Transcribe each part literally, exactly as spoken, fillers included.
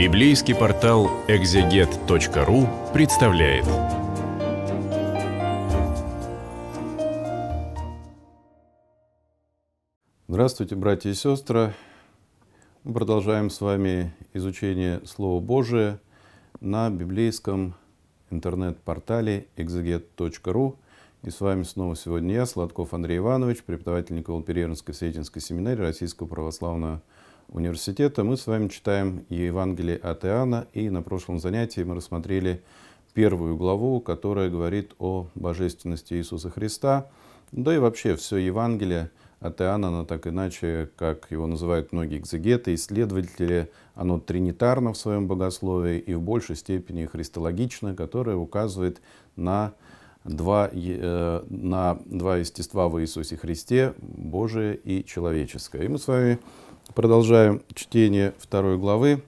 Библейский портал экзегет точка ру представляет. Здравствуйте, братья и сестры! Мы продолжаем с вами изучение Слова Божия на библейском интернет-портале экзегет точка ру. И с вами снова сегодня я, Солодков Андрей Иванович, преподаватель Николапереженской связинской семинарии Российского православного университета. Мы с вами читаем Евангелие от Иоанна, и на прошлом занятии мы рассмотрели первую главу, которая говорит о божественности Иисуса Христа. Да и вообще все Евангелие от Иоанна, оно так иначе, как его называют многие экзегеты, исследователи, оно тринитарно в своем богословии и в большей степени христологично, которое указывает на Два, э, на два естества в Иисусе Христе, Божие и человеческое. И мы с вами продолжаем чтение второй главы.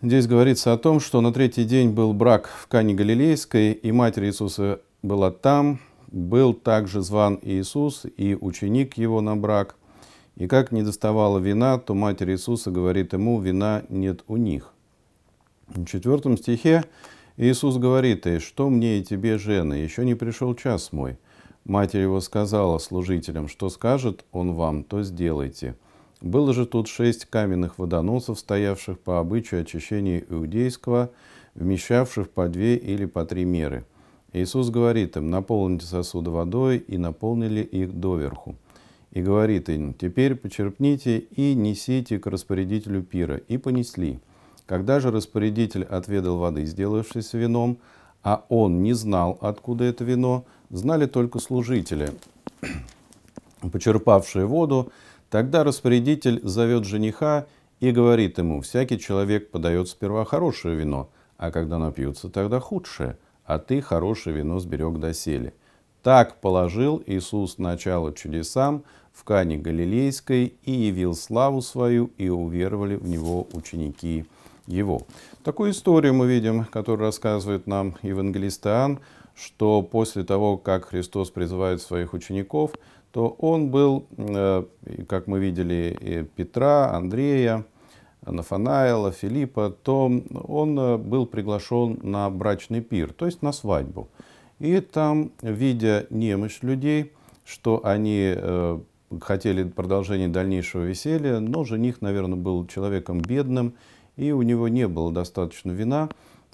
Здесь говорится о том, что на третий день был брак в Кане Галилейской, и Матерь Иисуса была там, был также зван Иисус и ученик его на брак. И как не доставало вина, то Матерь Иисуса говорит ему: вина нет у них. В четвертом стихе Иисус говорит ей: «Что мне и тебе, жены, еще не пришел час мой». Матерь его сказала служителям: «Что скажет он вам, то сделайте». Было же тут шесть каменных водоносов, стоявших по обычаю очищения иудейского, вмещавших по две или по три меры. Иисус говорит им: «Наполните сосуды водой», и наполнили их доверху. И говорит им: «Теперь почерпните и несите к распорядителю пира». И понесли. Когда же распорядитель отведал воды, сделавшейся вином, а он не знал, откуда это вино, знали только служители, почерпавшие воду, тогда распорядитель зовет жениха и говорит ему: «Всякий человек подает сперва хорошее вино, а когда напьются, тогда худшее, а ты хорошее вино сберег доселе». Так положил Иисус начало чудесам в Кане Галилейской и явил славу свою, и уверовали в него ученики его. Такую историю мы видим, которую рассказывает нам евангелист Иоанн, что после того, как Христос призывает своих учеников, то он был, как мы видели, Петра, Андрея, Нафанаила, Филиппа, то он был приглашен на брачный пир, то есть на свадьбу. И там, видя немощь людей, что они хотели продолжения дальнейшего веселья, но жених, наверное, был человеком бедным, и у него не было достаточно вина.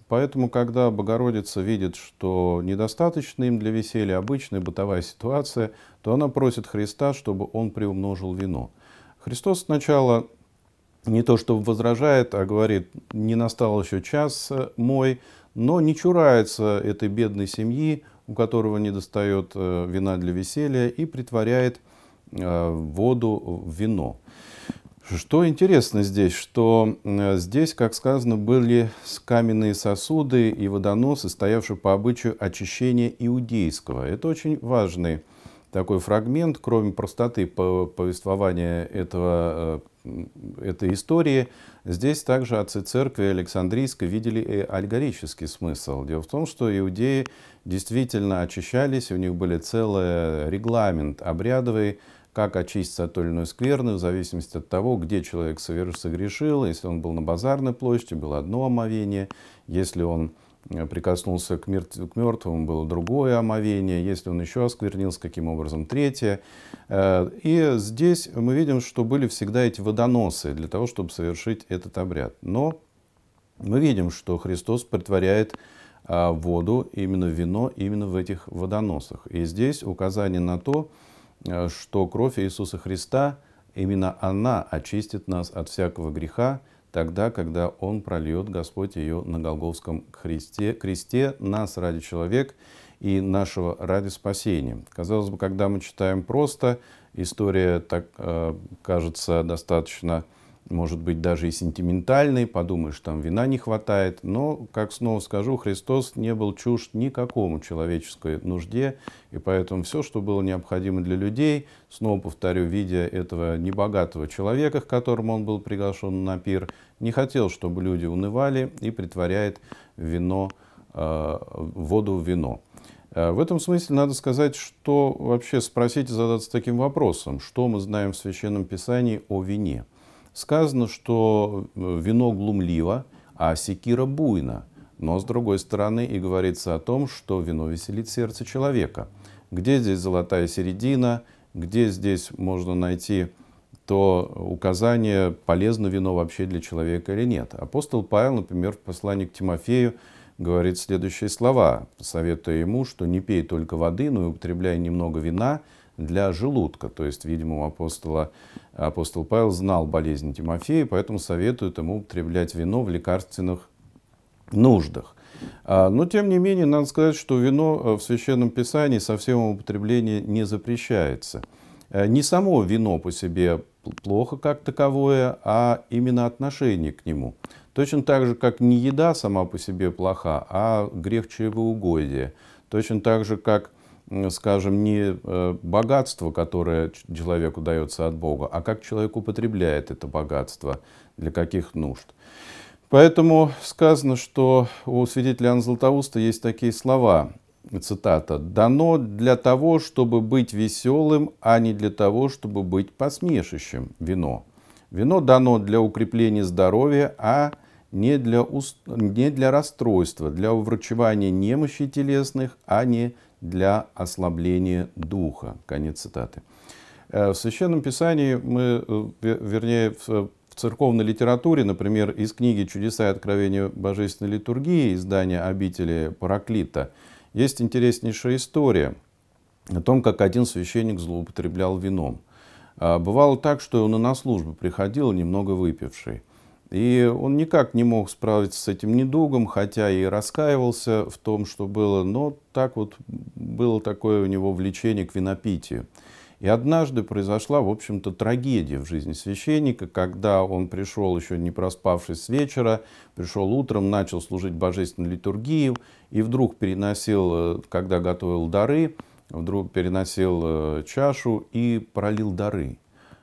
Поэтому, когда Богородица видит, что недостаточно им для веселья, обычная бытовая ситуация, то она просит Христа, чтобы он приумножил вино. Христос сначала не то чтобы возражает, а говорит: «Не настал еще час мой», но не чурается этой бедной семьи, у которого недостает вина для веселья, и притворяет воду в вино. Что интересно здесь, что здесь, как сказано, были каменные сосуды и водоносы, стоявшие по обычаю очищения иудейского. Это очень важный такой фрагмент, кроме простоты повествования этого, этой истории. Здесь также отцы церкви Александрийской видели и аллегорический смысл. Дело в том, что иудеи действительно очищались, у них был целый регламент обрядовый, как очиститься от той или иной скверны, в зависимости от того, где человек согрешил. Если он был на базарной площади, было одно омовение. Если он прикоснулся к мертвому, было другое омовение. Если он еще осквернился, каким образом — третье. И здесь мы видим, что были всегда эти водоносы для того, чтобы совершить этот обряд. Но мы видим, что Христос притворяет воду, именно вино, именно в этих водоносах. И здесь указание на то, что кровь Иисуса Христа, именно она очистит нас от всякого греха, тогда, когда Он прольет, Господь, ее на Голгофском кресте, кресте нас ради человек и нашего ради спасения. Казалось бы, когда мы читаем просто, история так кажется достаточно, может быть, даже и сентиментальной, подумаешь, там вина не хватает, но, как снова скажу, Христос не был чужд никакому человеческой нужде, и поэтому все, что было необходимо для людей, снова повторю, видя этого небогатого человека, к которому он был приглашен на пир, не хотел, чтобы люди унывали, и притворяет вино, э, воду в вино. В этом смысле надо сказать, что вообще спросить и задаться таким вопросом: что мы знаем в Священном Писании о вине? сказано, что вино глумливо, а секира буйна. Но с другой стороны и говорится о том, что вино веселит сердце человека. Где здесь золотая середина, где здесь можно найти то указание, полезно вино вообще для человека или нет. Апостол Павел, например, в послании к Тимофею говорит следующие слова, советуя ему, что не пей только воды, но и употребляй немного вина для желудка. То есть, видимо, апостола, апостол Павел знал болезнь Тимофея, поэтому советует ему употреблять вино в лекарственных нуждах. Но, тем не менее, надо сказать, что вино в Священном Писании совсем употребление не запрещается. Не само вино по себе плохо как таковое, а именно отношение к нему. Точно так же, как не еда сама по себе плоха, а грех чревоугодия. Точно так же, как, скажем, не богатство, которое человеку дается от Бога, а как человек употребляет это богатство, для каких нужд. Поэтому сказано, что у святителя Иоанна Златоуста есть такие слова, цитата, «Дано для того, чтобы быть веселым, а не для того, чтобы быть посмешищем вино. Вино дано для укрепления здоровья, а не для, уст... не для расстройства, для уврачевания немощей телесных, а не для ослабления духа». Конец цитаты. В Священном Писании мы, вернее, в В церковной литературе, например, из книги «Чудеса и откровения божественной литургии» издания «Обители Параклита» есть интереснейшая история о том, как один священник злоупотреблял вином. Бывало так, что он и на службу приходил, немного выпивший. И он никак не мог справиться с этим недугом, хотя и раскаивался в том, что было, но так вот было такое у него влечение к винопитию. И однажды произошла, в общем-то, трагедия в жизни священника, когда он пришел, еще не проспавшись с вечера, пришел утром, начал служить божественной литургии, и вдруг переносил, когда готовил дары, вдруг переносил чашу и пролил дары.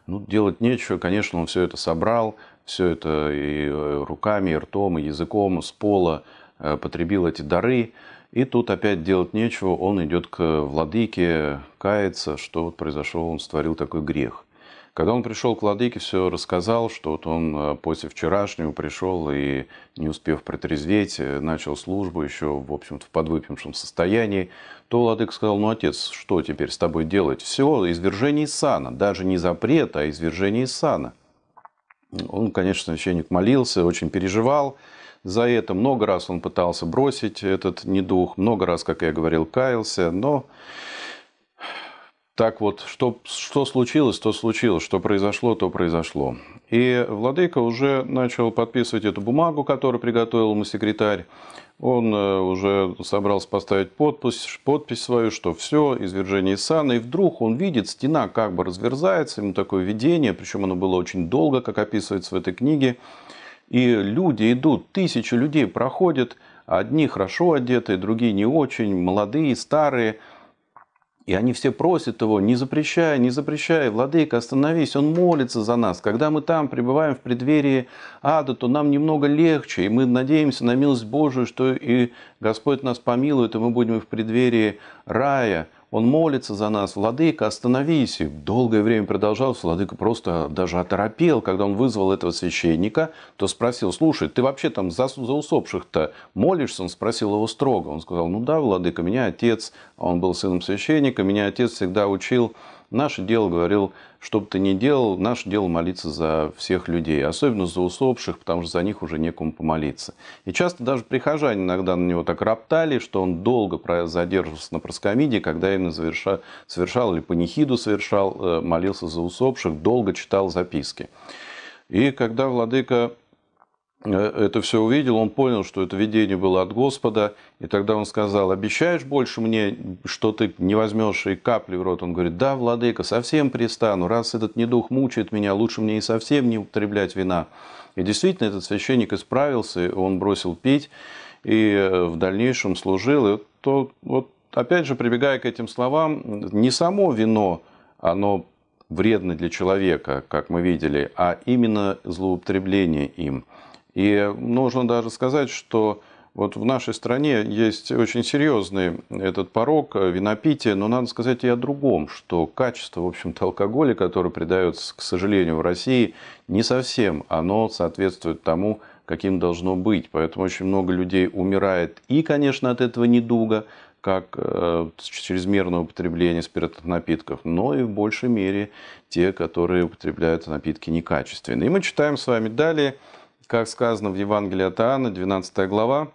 Ну, делать нечего, конечно, он все это собрал, все это и руками, и ртом, и языком, с пола потребил эти дары. И тут опять делать нечего, он идет к владыке, кается, что вот произошло, он створил такой грех. Когда он пришел к владыке, все рассказал, что вот он после вчерашнего пришел и, не успев протрезветь, начал службу еще, в общем-то, в подвыпившем состоянии, то владыка сказал, ну, отец, что теперь с тобой делать? Все, извержение из сана, даже не запрет, а извержение из сана. Он, конечно, священник молился, очень переживал. За это много раз он пытался бросить этот недух, много раз, как я говорил, каялся, но так вот, что, что случилось, то случилось, что произошло, то произошло. И владыка уже начал подписывать эту бумагу, которую приготовил ему секретарь. Он уже собрался поставить подпись, подпись свою, что все, извержение из сана. И вдруг он видит, стена как бы разверзается, ему такое видение, причем оно было очень долго, как описывается в этой книге. И люди идут, тысячи людей проходят, одни хорошо одетые, другие не очень, молодые, старые. И они все просят его, не запрещай, не запрещай, владыка, остановись, он молится за нас. Когда мы там пребываем в преддверии ада, то нам немного легче, и мы надеемся на милость Божию, что и Господь нас помилует, и мы будем в преддверии рая. Он молится за нас, владыка, остановись. И долгое время продолжалось, владыка просто даже оторопел, когда он вызвал этого священника, то спросил, слушай, ты вообще там за, за усопших-то молишься? Он спросил его строго. Он сказал, ну да, владыка, меня отец, он был сыном священника, меня отец всегда учил, наше дело, говорил, что бы ты ни делал, наше дело молиться за всех людей, особенно за усопших, потому что за них уже некому помолиться. И часто даже прихожане иногда на него так роптали, что он долго задерживался на проскомидии, когда именно завершал, совершал или панихиду совершал, молился за усопших, долго читал записки. И когда владыка это все увидел, он понял, что это видение было от Господа, и тогда он сказал, обещаешь больше мне, что ты не возьмешь и капли в рот? Он говорит, да, владыка, совсем перестану, раз этот недух мучает меня, лучше мне и совсем не употреблять вина. И действительно, этот священник исправился, он бросил пить, и в дальнейшем служил. И то, вот, опять же, прибегая к этим словам, не само вино, оно вредно для человека, как мы видели, а именно злоупотребление им. И нужно даже сказать, что Вот в нашей стране есть очень серьезный этот порог винопития, но надо сказать и о другом, что качество, в общем-то, алкоголя, которое придается, к сожалению, в России, не совсем оно соответствует тому, каким должно быть. Поэтому очень много людей умирает и, конечно, от этого недуга, как чрезмерного употребления спиртных напитков, но и в большей мере те, которые употребляют напитки некачественные. И мы читаем с вами далее, как сказано в Евангелии от Иоанна, двенадцатая глава.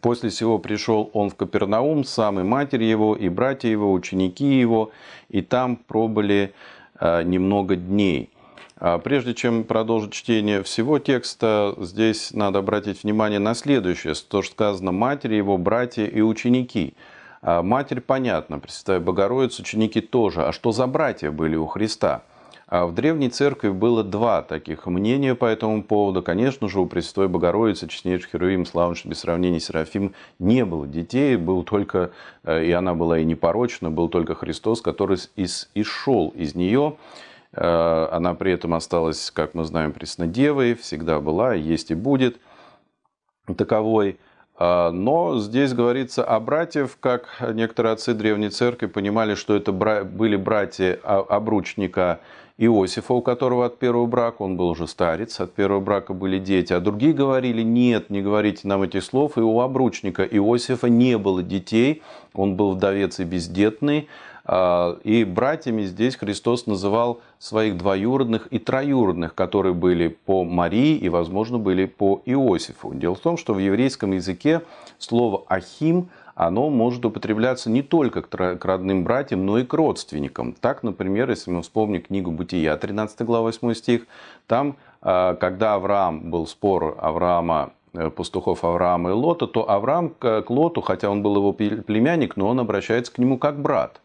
«После сего пришел он в Капернаум, сам и матерь его, и братья его, ученики его, и там пробыли немного дней». Прежде чем продолжить чтение всего текста, здесь надо обратить внимание на следующее, то, что сказано «матери его, братья и ученики». Матерь, понятно, Пресвятая Богородица, ученики тоже. А что за братья были у Христа? В Древней Церкви было два таких мнения по этому поводу. Конечно же, у Пресвятой Богородицы, Честнейших Херувим, славнейших без сравнения Серафим, не было детей, был только, и она была и непорочна, был только Христос, который исшел из нее. Она при этом осталась, как мы знаем, преснодевой, всегда была, есть и будет таковой. Но здесь говорится о братьев, как некоторые отцы Древней Церкви понимали, что это были братья обручника Иосифа, у которого от первого брака, он был уже старец, от первого брака были дети, а другие говорили, нет, не говорите нам этих слов, и у обручника Иосифа не было детей, он был вдовец и бездетный. И братьями здесь Христос называл своих двоюродных и троюродных, которые были по Марии и, возможно, были по Иосифу. Дело в том, что в еврейском языке слово «ахим» оно может употребляться не только к родным братьям, но и к родственникам. Так, например, если мы вспомним книгу «Бытия», тринадцатая глава, восьмой стих, там, когда Авраам был спор Авраама, пастухов Авраама и Лота, то Авраам к Лоту, хотя он был его племянник, но он обращается к нему как брат.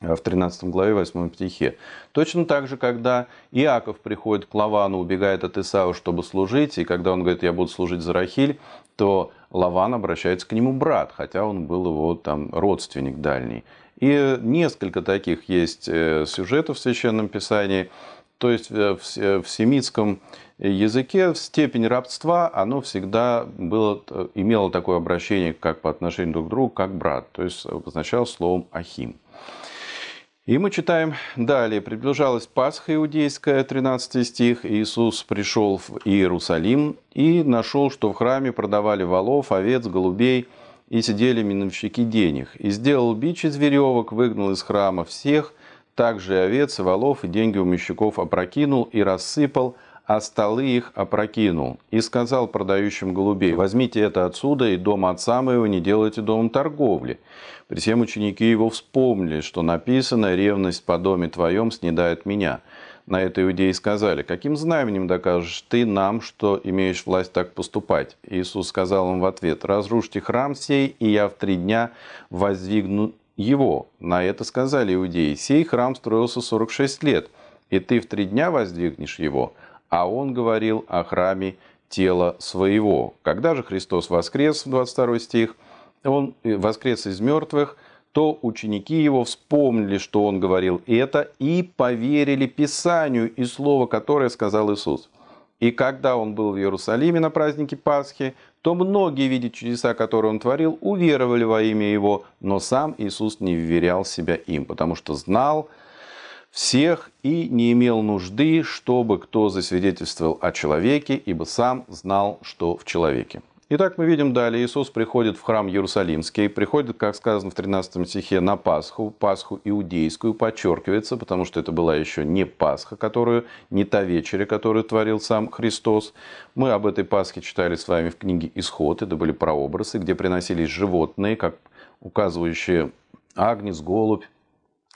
В тринадцатой главе, восьмом стихе. Точно так же, когда Иаков приходит к Лавану, убегает от Исау, чтобы служить, и когда он говорит, я буду служить за Рахиль, то Лаван обращается к нему брат, хотя он был его там родственник дальний. И несколько таких есть сюжетов в Священном Писании. То есть в семитском языке степень рабства, оно всегда было, имело такое обращение, как по отношению друг к другу, как брат. То есть обозначало словом «ахим». И мы читаем далее. «Приближалась Пасха Иудейская», тринадцатый стих. «Иисус пришел в Иерусалим и нашел, что в храме продавали волов, овец, голубей, и сидели миновщики денег. И сделал бич из веревок, выгнал из храма всех, также и овец, и волов, и деньги у мещиков опрокинул и рассыпал, а столы их опрокинул. И сказал продающим голубей, возьмите это отсюда, и дом отца моего не делайте домом торговли». При всем ученики его вспомнили, что написано «Ревность по доме твоем снедает меня». На это иудеи сказали, «Каким знаменем докажешь ты нам, что имеешь власть так поступать?» Иисус сказал им в ответ, «Разрушьте храм сей, и я в три дня воздвигну его». На это сказали иудеи, «Сей храм строился сорок шесть лет, и ты в три дня воздвигнешь его». А он говорил о храме тела своего. Когда же Христос воскрес, двадцать второй стих, он воскрес из мертвых, то ученики его вспомнили, что он говорил это, и поверили Писанию и слову, которое сказал Иисус. И когда он был в Иерусалиме на празднике Пасхи, то многие, видя чудеса, которые он творил, уверовали во имя его, но сам Иисус не вверял себя им, потому что знал, всех и не имел нужды, чтобы кто засвидетельствовал о человеке, ибо сам знал, что в человеке. Итак, мы видим далее, Иисус приходит в храм Иерусалимский, приходит, как сказано в тринадцатом стихе, на Пасху, Пасху Иудейскую, подчеркивается, потому что это была еще не Пасха, которую, не та вечеря, которую творил сам Христос. Мы об этой Пасхе читали с вами в книге «Исход», это были прообразы, где приносились животные, как указывающие агнец, голубь,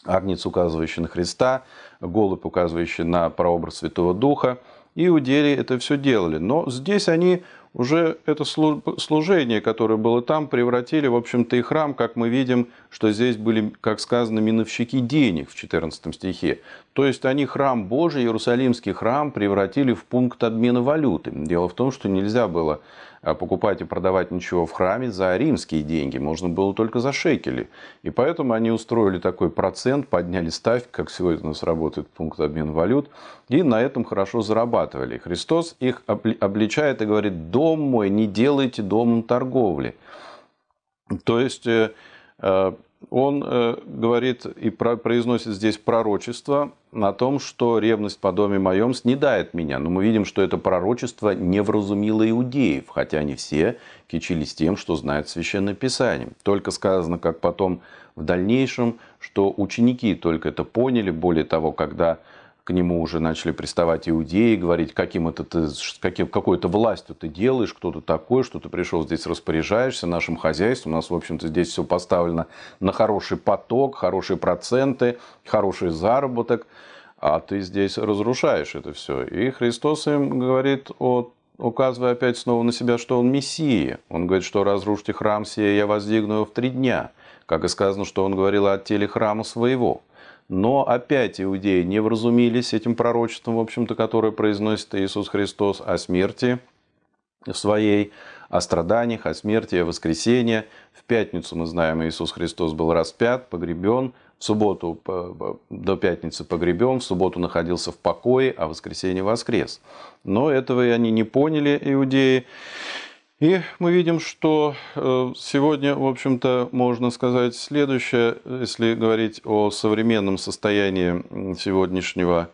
агнец, указывающий на Христа, голубь, указывающий на прообраз Святого Духа. Иудеи это все делали. Но здесь они уже это служение, которое было там, превратили, в общем-то, и храм, как мы видим, что здесь были, как сказано, миновщики денег в четырнадцатом стихе. То есть они храм Божий, Иерусалимский храм, превратили в пункт обмена валюты. Дело в том, что нельзя было покупать и продавать ничего в храме за римские деньги, можно было только за шекели. И поэтому они устроили такой процент, подняли ставки, как сегодня у нас работает пункт обмена валют, и на этом хорошо зарабатывали. Христос их обличает и говорит, до дом мой, не делайте домом торговли». То есть он говорит и произносит здесь пророчество о том, что ревность по доме моем снедает меня. Но мы видим, что это пророчество не вразумило иудеев, хотя они все кичились тем, что знают Священное Писание. Только сказано, как потом в дальнейшем, что ученики только это поняли. Более того, когда к нему уже начали приставать иудеи, говорить, каким это ты, каким, какой-то властью ты делаешь, кто ты такой, что ты пришел здесь распоряжаешься нашим хозяйством. У нас, в общем-то, здесь все поставлено на хороший поток, хорошие проценты, хороший заработок, а ты здесь разрушаешь это все. И Христос им говорит, о, указывая опять снова на себя, что он Мессия. Он говорит, что разрушите храм сей, я воздвигну его в три дня. Как и сказано, что он говорил о теле храма своего. Но опять иудеи не вразумились этим пророчеством, в общем-то, которое произносит Иисус Христос о смерти своей, о страданиях, о смерти, о воскресении. В пятницу, мы знаем, Иисус Христос был распят, погребен, в субботу до пятницы погребен, в субботу находился в покое, а в воскресенье воскрес. Но этого и они не поняли, иудеи. И мы видим, что сегодня, в общем-то, можно сказать следующее, если говорить о современном состоянии сегодняшнего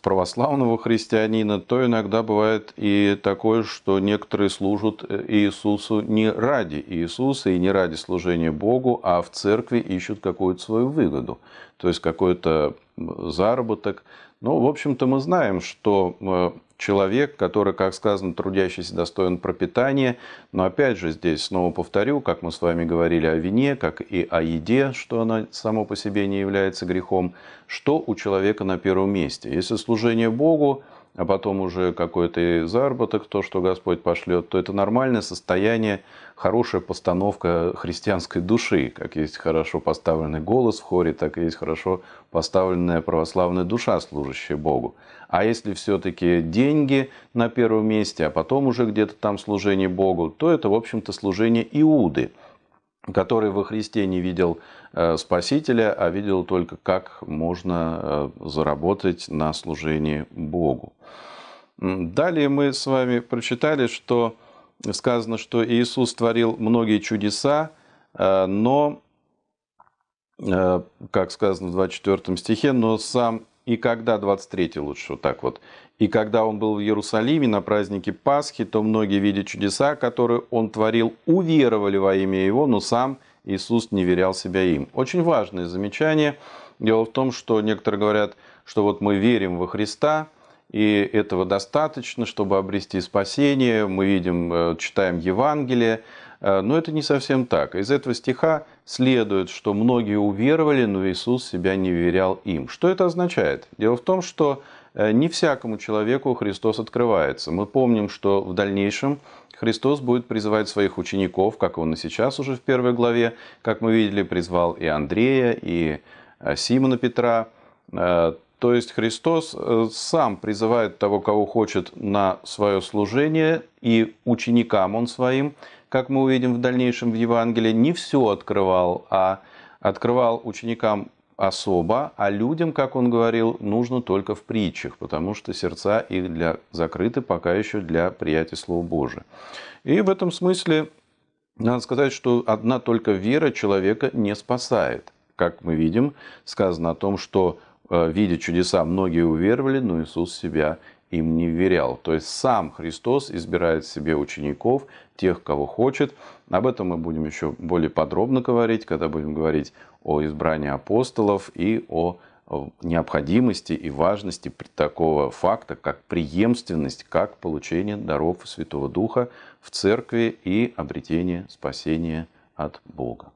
православного христианина, то иногда бывает и такое, что некоторые служат Иисусу не ради Иисуса и не ради служения Богу, а в церкви ищут какую-то свою выгоду, то есть какой-то заработок. Ну, в общем-то, мы знаем, что человек, который, как сказано, трудящийся, достоин пропитания. Но опять же, здесь снова повторю, как мы с вами говорили о вине, как и о еде, что она само по себе не является грехом, что у человека на первом месте. Если служение Богу, а потом уже какой-то заработок, то, что Господь пошлет, то это нормальное состояние, хорошая постановка христианской души. Как есть хорошо поставленный голос в хоре, так и есть хорошо поставленная православная душа, служащая Богу. А если все-таки деньги на первом месте, а потом уже где-то там служение Богу, то это, в общем-то, служение Иуды, который во Христе не видел Спасителя, а видел только, как можно заработать на служении Богу. Далее мы с вами прочитали, что сказано, что Иисус творил многие чудеса, но, как сказано в двадцать четвёртом стихе, но сам и когда, двадцать третий лучше вот так вот, и когда он был в Иерусалиме на празднике Пасхи, то многие, видя чудеса, которые он творил, уверовали во имя его, но сам Иисус не верял себя им. Очень важное замечание. Дело в том, что некоторые говорят, что вот мы верим во Христа, и этого достаточно, чтобы обрести спасение. Мы видим, читаем Евангелие. Но это не совсем так. Из этого стиха следует, что многие уверовали, но Иисус себя не верял им. Что это означает? Дело в том, что не всякому человеку Христос открывается. Мы помним, что в дальнейшем Христос будет призывать своих учеников, как он и сейчас уже в первой главе, как мы видели, призвал и Андрея, и Симона Петра. То есть Христос сам призывает того, кого хочет, на свое служение, и ученикам он своим, как мы увидим в дальнейшем в Евангелии, не все открывал, а открывал ученикам особо, а людям, как он говорил, нужно только в притчах, потому что сердца их для, закрыты пока еще для приятия Слова Божия. И в этом смысле надо сказать, что одна только вера человека не спасает. Как мы видим, сказано о том, что, видя чудеса, многие уверовали, но Иисус себя им не верял. То есть сам Христос избирает себе учеников, тех, кого хочет. Об этом мы будем еще более подробно говорить, когда будем говорить о избрании апостолов и о необходимости и важности такого факта, как преемственность, как получение даров Святого Духа в Церкви и обретение спасения от Бога.